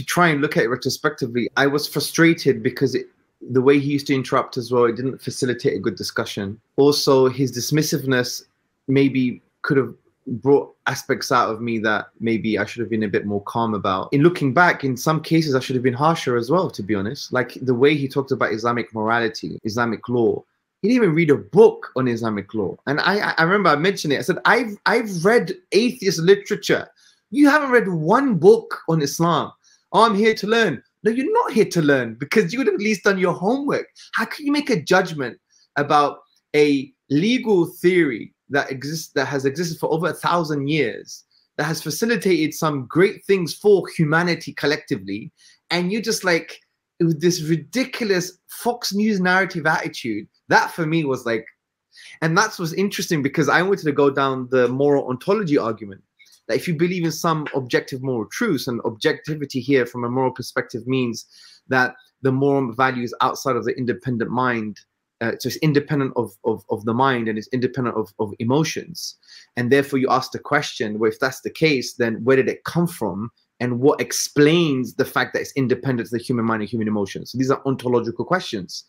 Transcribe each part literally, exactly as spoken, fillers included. to try and look at it retrospectively, I was frustrated because it, the way he used to interrupt as well, it didn't facilitate a good discussion. Also, his dismissiveness maybe could have brought aspects out of me that maybe I should have been a bit more calm about. In looking back, in some cases, I should have been harsher as well, to be honest. Like the way he talked about Islamic morality, Islamic law. He didn't even read a book on Islamic law. And I, I remember I mentioned it. I said, I've, I've read atheist literature. You haven't read one book on Islam. Oh, I'm here to learn. No, you're not here to learn, because you would have at least done your homework. How can you make a judgment about a legal theory that exists, that has existed for over a thousand years, that has facilitated some great things for humanity collectively, and you're just like, with this ridiculous Fox News narrative attitude? That for me was like, and that was interesting because I wanted to go down the moral ontology argument, that if you believe in some objective moral truths, and objectivity here from a moral perspective means that the moral value is outside of the independent mind, uh, so it's independent of, of, of the mind, and it's independent of, of emotions. And therefore you ask the question, well, if that's the case, then where did it come from? And what explains the fact that it's independent to the human mind and human emotions? So these are ontological questions.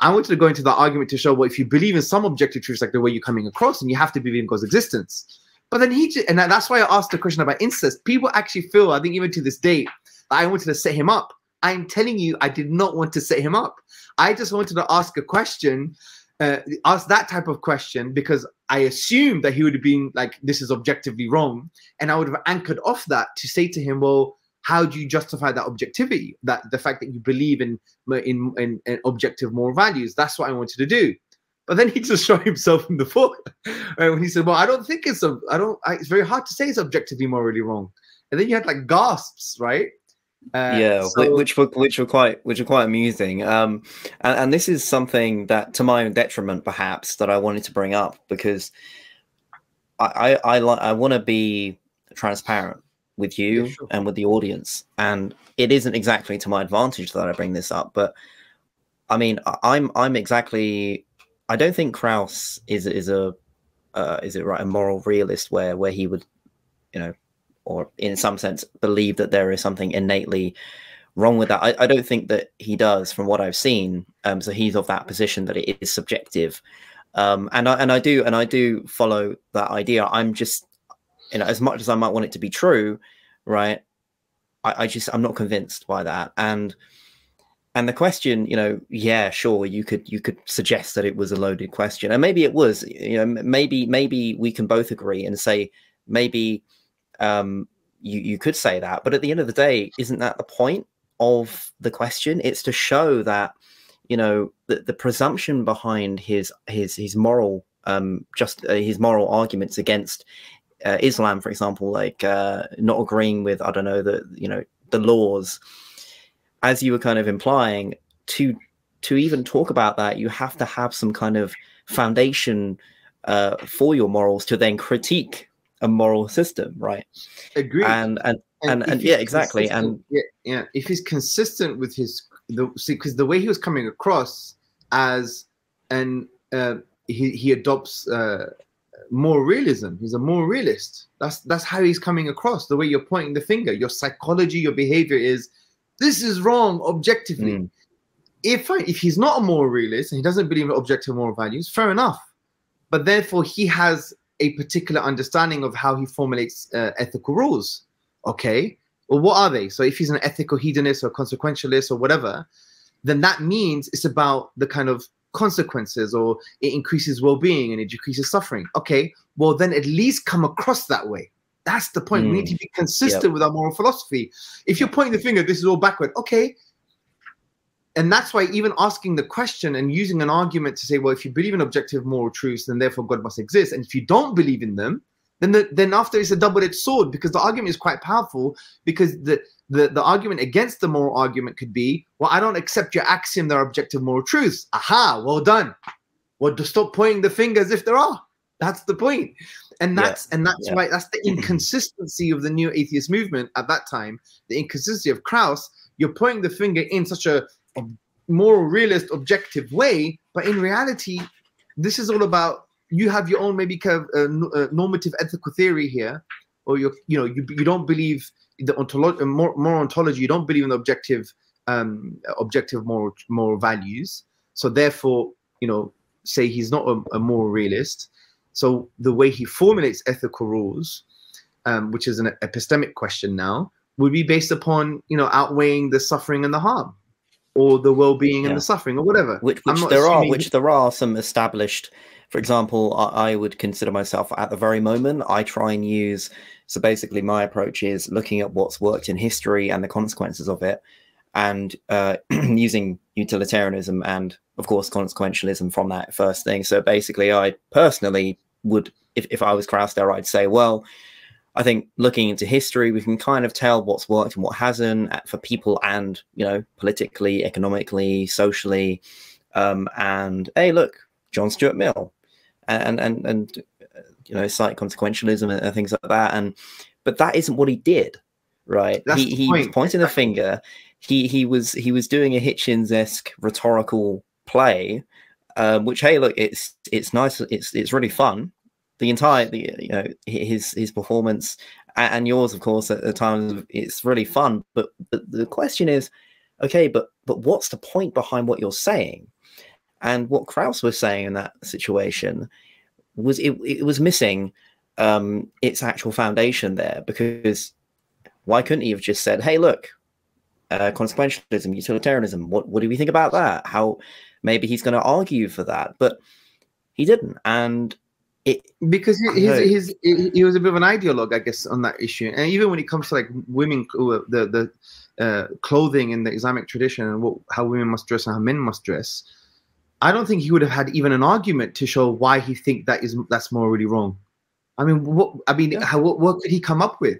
I wanted to go into the argument to show, well, if you believe in some objective truths, like the way you're coming across, and you have to believe in God's existence. But then he, and that's why I asked the question about incest. People actually feel, I think even to this day, that I wanted to set him up. I'm telling you, I did not want to set him up. I just wanted to ask a question, uh, ask that type of question, because I assumed that he would have been like, this is objectively wrong. And I would have anchored off that to say to him, well, how do you justify that objectivity? That the fact that you believe in, in, in, in objective moral values, that's what I wanted to do. But then he just shot himself in the foot. Right? When he said, well, I don't think it's, a, I don't, I, it's very hard to say it's objectively morally wrong. And then you had like gasps, right? Uh, yeah, so... which were which were quite which were quite amusing, um, and, and this is something that, to my own detriment, perhaps, that I wanted to bring up, because I I, I, I want to be transparent with you, yeah, sure, and with the audience, and it isn't exactly to my advantage that I bring this up, but I mean, I'm I'm exactly I don't think Krauss is is a uh, is it right a moral realist where where he would, you know, or in some sense believe that there is something innately wrong with that. I, I don't think that he does, from what I've seen. Um, so he's of that position that it is subjective. Um, and I, and I do, and I do follow that idea. I'm just, you know, as much as I might want it to be true, right? I, I just, I'm not convinced by that. And, and the question, you know, yeah, sure. You could, you could suggest that it was a loaded question, and maybe it was, you know, maybe, maybe we can both agree and say, maybe, Um, you, you could say that, but at the end of the day, isn't that the point of the question? It's to show that, you know, the, the presumption behind his his his moral um, just uh, his moral arguments against uh, Islam, for example, like uh, not agreeing with, I don't know, the you know the laws, as you were kind of implying, to to even talk about that, you have to have some kind of foundation uh, for your morals to then critique a moral system, right? Agreed. And and and, and, and yeah, exactly. And yeah, yeah, if he's consistent with his the see, because the way he was coming across as, and uh, he he adopts uh, moral realism. He's a moral realist. That's that's how he's coming across. The way you're pointing the finger, your psychology, your behavior is, this is wrong objectively. Mm. If I, if he's not a moral realist and he doesn't believe in objective moral values, fair enough. But therefore, he has a particular understanding of how he formulates uh, ethical rules. Okay, well, what are they? So if he's an ethical hedonist or consequentialist or whatever, then that means it's about the kind of consequences, or it increases well-being and it decreases suffering. Okay, well, then at least come across that way. That's the point. Mm. We need to be consistent, yep, with our moral philosophy. If you're pointing the finger, this is all backward. Okay. And that's why even asking the question and using an argument to say, well, if you believe in objective moral truths, then therefore God must exist. And if you don't believe in them, then the, then after it's a double-edged sword, because the argument is quite powerful, because the, the, the argument against the moral argument could be, well, I don't accept your axiom there are objective moral truths. Aha, well done. Well, just stop pointing the finger as if there are. That's the point. And that's, yeah, and that's, yeah, why that's the inconsistency of the new atheist movement at that time, the inconsistency of Krauss. You're pointing the finger in such a a moral realist objective way, but in reality this is all about, you have your own maybe kind of uh, uh, normative ethical theory here, or you you know you, you don't believe the ontology, more, more ontology, you don't believe in objective, um, objective moral moral values. So therefore, you know, say he's not a, a moral realist. So the way he formulates ethical rules, um, which is an epistemic question now, would be based upon, you know, outweighing the suffering and the harm, or the well-being yeah. and the suffering, or whatever. Which, which there assuming... are, which there are some established. For example, I, I would consider myself at the very moment. I try and use. So basically, my approach is looking at what's worked in history and the consequences of it, and uh, using utilitarianism and, of course, consequentialism from that first thing. So basically, I personally would, if if I was Krauss there, I'd say, well, I think looking into history, we can kind of tell what's worked and what hasn't for people, and, you know, politically, economically, socially. Um, and hey, look, John Stuart Mill, and and and you know, cite consequentialism and, and things like that. And but that isn't what he did, right? That's he he point. was pointing a finger. He he was he was doing a Hitchens-esque rhetorical play, um, which, hey, look, it's it's nice, it's it's really fun. The entire, the, you know, his his performance and yours, of course, at the time, it's really fun. But, but the question is, okay, but but what's the point behind what you're saying? And what Krauss was saying in that situation was it it was missing um, its actual foundation there, because why couldn't he have just said, hey, look, uh, consequentialism, utilitarianism, what what do we think about that? How maybe he's going to argue for that, but he didn't. And It, because he, his, his, he was a bit of an ideologue, I guess, on that issue. And even when it comes to like women, the the uh, clothing in the Islamic tradition and what, how women must dress and how men must dress, I don't think he would have had even an argument to show why he think that is that's morally wrong. I mean, what I mean, yeah. how, what, what could he come up with?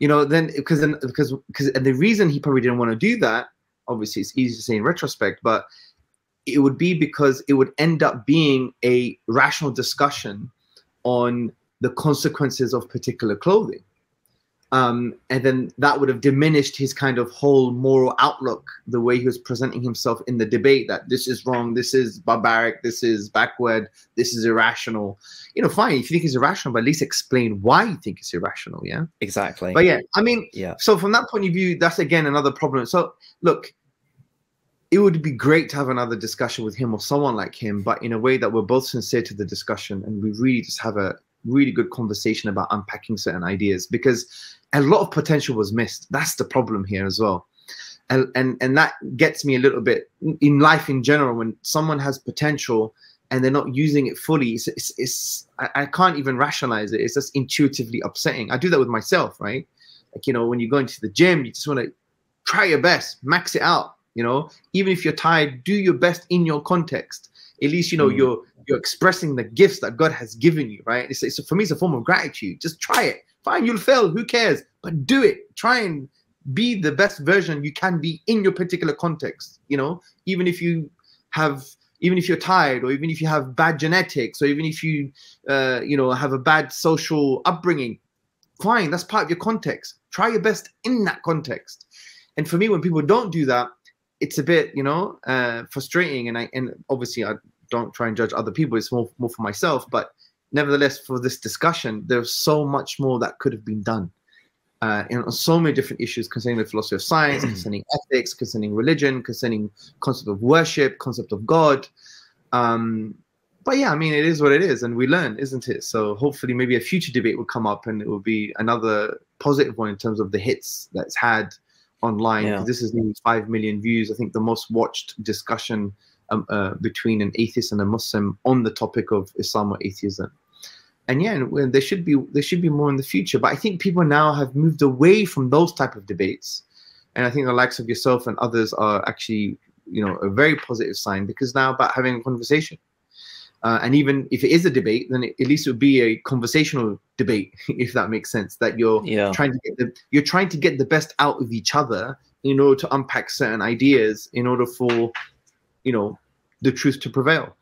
You know, then because then because because and the reason he probably didn't want to do that, obviously, it's easy to say in retrospect, but it would be because it would end up being a rational discussion on the consequences of particular clothing. Um, and then that would have diminished his kind of whole moral outlook, the way he was presenting himself in the debate, that this is wrong, this is barbaric, this is backward, this is irrational. You know, fine, if you think it's irrational, but at least explain why you think it's irrational, yeah? Exactly. But yeah, I mean, yeah. So from that point of view, that's again another problem. So look, it would be great to have another discussion with him or someone like him, but in a way that we're both sincere to the discussion and we really just have a really good conversation about unpacking certain ideas, because a lot of potential was missed. That's the problem here as well. And, and, and that gets me a little bit in life in general, when someone has potential and they're not using it fully, it's, it's, it's I, I can't even rationalize it. It's just intuitively upsetting. I do that with myself, right? Like, you know, when you go into the gym, you just want to try your best, max it out. You know, even if you're tired, do your best in your context. At least, you know, mm. you're you're expressing the gifts that God has given you, right? It's, it's, for me, it's a form of gratitude. Just try it. Fine, you'll fail. Who cares? But do it. Try and be the best version you can be in your particular context, you know, even if you have, even if you're tired, or even if you have bad genetics, or even if you, uh, you know, have a bad social upbringing. Fine, that's part of your context. Try your best in that context. And for me, when people don't do that, it's a bit, you know, uh, frustrating, and I and obviously I don't try and judge other people. It's more more for myself, but nevertheless, for this discussion, there's so much more that could have been done, uh, and on so many different issues concerning the philosophy of science, concerning ethics, concerning religion, concerning concept of worship, concept of God. Um, but yeah, I mean, it is what it is, and we learn, isn't it? So hopefully, maybe a future debate will come up, and it will be another positive one in terms of the hits that's had online. Yeah. This is nearly five million views. I think the most watched discussion um, uh, between an atheist and a Muslim on the topic of Islam or atheism. And yeah, and, and there should be there should be more in the future. But I think people now have moved away from those type of debates. And I think the likes of yourself and others are actually, you know, a very positive sign, because now about having a conversation. Uh, and even if it is a debate, then it, at least it would be a conversational debate, if that makes sense. That you're yeah. trying to get the you're trying to get the best out of each other in order to unpack certain ideas, in order for, you know, the truth to prevail.